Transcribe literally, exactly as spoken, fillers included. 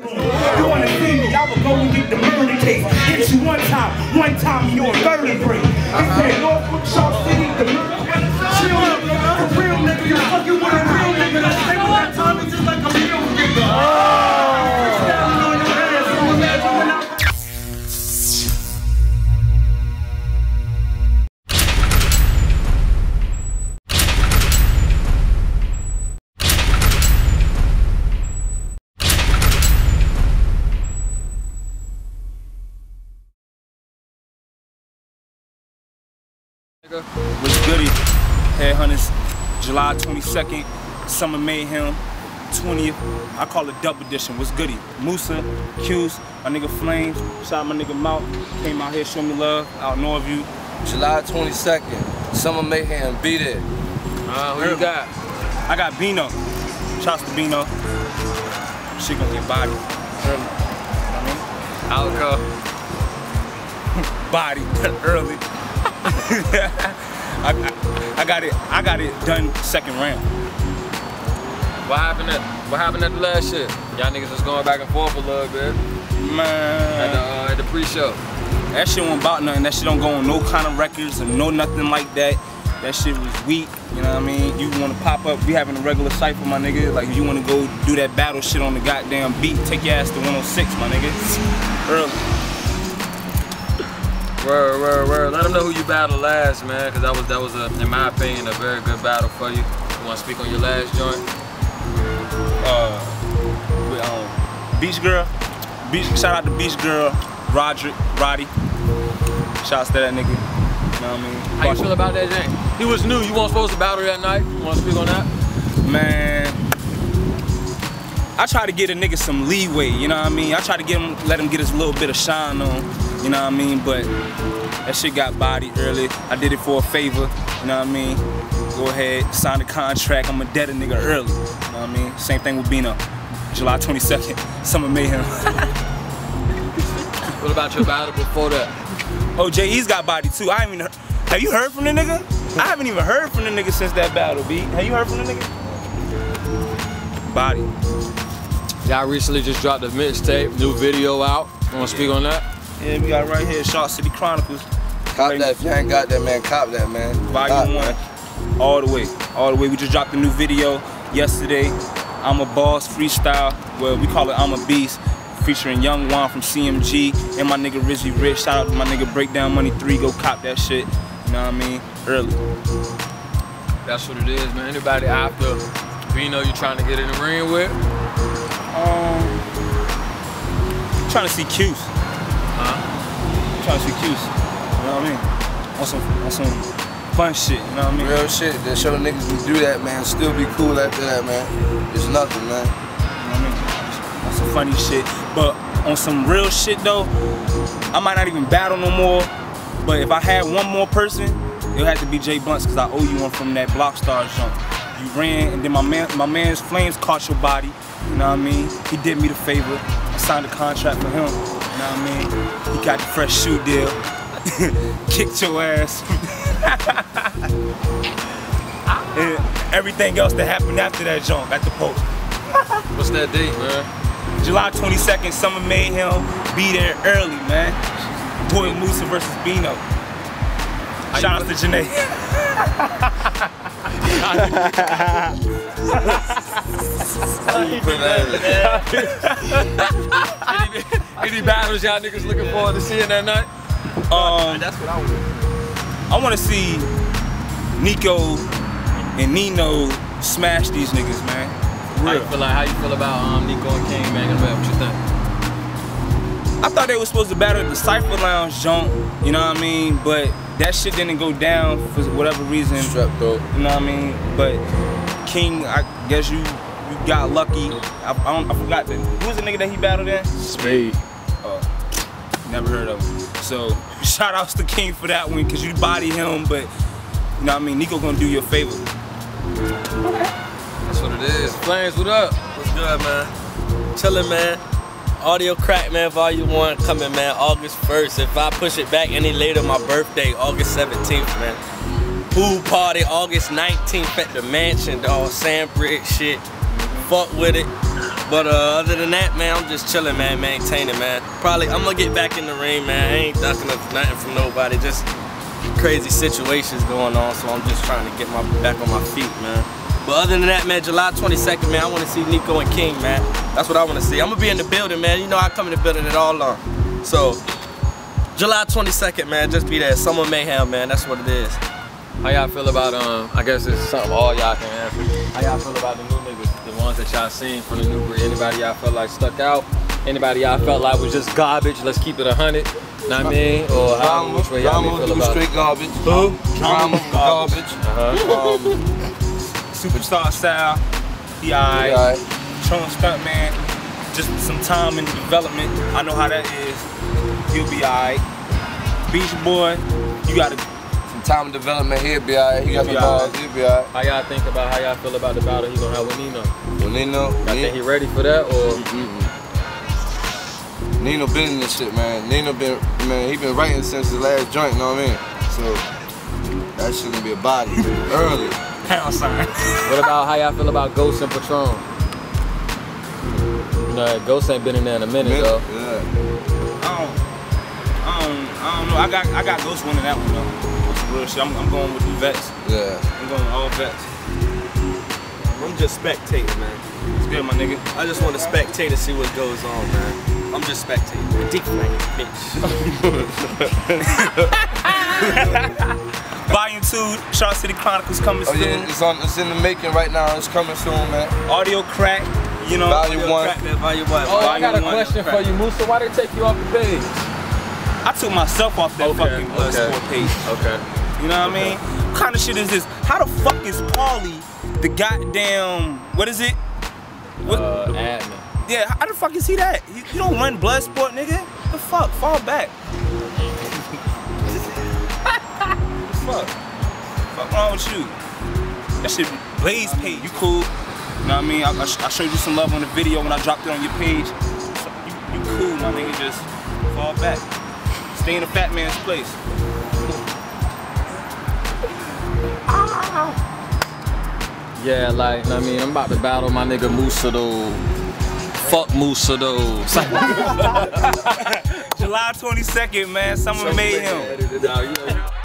You wanna see me, I would go and get the murder case. Hit you one time, one time you're a vertebrae. It's that Northbrook, Shaw City, the murder case. Chill up, nigga, a real nigga. You fucking with a real nigga. That stay with that time, it's just like a real nigga. What's Goody? Headhunters, July twenty-second, Summer Mayhem, twentieth. I call it double edition. What's Goody? Musa, Q's, my nigga Flames, shout out my nigga Mountain, came out here, show me love, out Northview. July twenty-second, Summer Mayhem, beat it. Uh, who you got? I got Vino. Shouts to Vino. She gonna get bodied. Alco. Body early. I, I, I got it. I got it done second round. What happened at What happened at the last shit? Y'all niggas was going back and forth a little bit, man. At the, uh, at the pre-show, that shit wasn't about nothing. That shit don't go on no kind of records and no nothing like that. That shit was weak. You know what I mean? You want to pop up? We having a regular cypher, my nigga. Like you want to go do that battle shit on the goddamn beat? Take your ass to one oh six, my nigga. Early. Word, word, word. Let them know who you battled last, man, because that was, that was a, in my opinion, a very good battle for you. You want to speak on your last joint? Uh, with, um, Beach Girl. Beach, shout out to Beach Girl, Roderick, Roddy. Shouts to that nigga. You know what I mean? How Watch you feel about that joint? He was new. You weren't supposed to battle that night. You want to speak on that? Man. I try to get a nigga some leeway, you know what I mean? I try to get him, let him get his little bit of shine on, you know what I mean? But that shit got bodied early. I did it for a favor, you know what I mean? Go ahead, sign the contract. I'm a dead a nigga early, you know what I mean? Same thing with Bino. July twenty-second, Summer Mayhem. What about your battle before that? Oh, J E's got bodied too. I haven't even heard. Have you heard from the nigga? I haven't even heard from the nigga since that battle, B. Have you heard from the nigga? Body. Y'all recently just dropped a mixtape, new video out. You wanna speak on that? Yeah, we got right here, Shark City Chronicles. Cop that, if you ain't got that, man, cop that, man. Volume one, all the way, all the way. We just dropped a new video yesterday, I'm a Boss Freestyle, well, we call it I'm a Beast, featuring Young Juan from C M G, and my nigga Rizzy Rich. Shout out to my nigga Breakdown Money three, go cop that shit, you know what I mean, early. That's what it is, man. Anybody after Vino you trying to get in the ring with? Um, I'm trying to see Q's. Huh? I'm trying to see Q's. You know what I mean? On some, on some fun shit, you know what I mean? Real shit. That show the niggas can do that, man. Still be cool after that, man. It's nothing, man. You know what I mean? On some funny shit. But on some real shit, though, I might not even battle no more. But if I had one more person, it'll have to be J. Blunts, because I owe you one from that Blockstar jump. You ran, and then my man, my man's Flames caught your body. You know what I mean? He did me the favor. I signed a contract for him. You know what I mean? He got the fresh shoe deal. Kicked your ass. And everything else that happened after that jump at the post. What's that date, man? July twenty-second, Summer Mayhem. Be there early, man. Boy Musa versus Vino. Shout out to Janae. Any battles y'all niggas looking yeah. forward to seeing that night? Um, that's what I want. I want to see Nico and Nino smash these niggas, man. How you feel, like, how you feel about um, Nico and King, man? What you think? I thought they were supposed to battle at the Cypher Lounge jump, you know what I mean? But that shit didn't go down for whatever reason. Strep throat. You know what I mean? But King, I guess you you got lucky. I, I, don't, I forgot that. Who was the nigga that he battled in? Spade. Oh, never heard of him. So shout outs to King for that one, because you body him, but you know what I mean? Nico gonna do you a favor. That's what it is. Flames, what up? What's good, man? Chillin', man. Audio crack, man, volume one coming, man, August first. If I push it back any later, my birthday, August seventeenth, man. Pool party, August nineteenth at the mansion, dog. Sandbridge shit. fuck with it. But uh, other than that, man, I'm just chilling, man, maintaining, man. Probably, I'm gonna get back in the ring, man. I ain't ducking nothing from nobody. Just crazy situations going on, so I'm just trying to get my back on my feet, man. But other than that, man, July twenty-second, man, I wanna see Nico and King, man. That's what I wanna see. I'm gonna be in the building, man. You know I come in the building at all long. So, July twenty-second, man, just be there. Summer Mayhem, man, that's what it is. How y'all feel about, um, I guess it's something all y'all can answer. How y'all feel about the new niggas, the ones that y'all seen from the new breed? Anybody y'all felt like stuck out? Anybody y'all felt like was just garbage? Let's keep it a hundred. Know what I mean? Or how, which way y'all feel about straight garbage. Who? Drama, garbage. Uh-huh. um, Superstar style, he alright. Right. Tron stuntman, just some time in development. I know how that is. He'll be alright. Beach boy, you gotta. Some time in development, he'll be alright. He got some balls, he'll be alright. How y'all think about how y'all feel about the battle he gonna have with Nino? With Nino? I think he ready for that or? Mm-hmm. Nino been in this shit, man. Nino been, man, he been writing since the last joint, you know what I mean? So, that shouldn't be a body, early. Pound sign. What about how y'all feel about Ghost and Patron? You know, Ghost ain't been in there in a minute, minute though. Yeah. I don't, I don't, I don't know. I got, I got Ghost winning that one, though. That's real shit. I'm, I'm going with the vets. Yeah. I'm going with all vets. I'm just spectating, man. It's good, my nigga. I just want to spectate and see what goes on, man. I'm just spectating. Ridiculous, bitch. Volume two, Shark City Chronicles coming oh, soon. Yeah, it's, on, it's in the making right now. It's coming soon, man. Audio crack, you know. Volume one. Crack that volume one. Oh, volume I got a one, question for you, Musa. Why they take you off the page? I took myself off that okay, fucking blood okay. sport page. Okay. You know what okay. I mean? What kind of shit is this? How the fuck is Pauly the goddamn, what is it? What? Uh, admin. Yeah, how the fuck is he that? You, you don't run blood sport, nigga. The fuck? Fall back. What the fuck? Fuck wrong with you? That shit Blaze page. You cool. You know what I mean? I, I, I showed you some love on the video when I dropped it on your page. So you, you cool, my nigga. Just fall back. Stay in the fat man's place. Yeah, like, you know what I mean? I'm about to battle my nigga Musa though. Fuck Musa though. July twenty-second, man. Someone made him.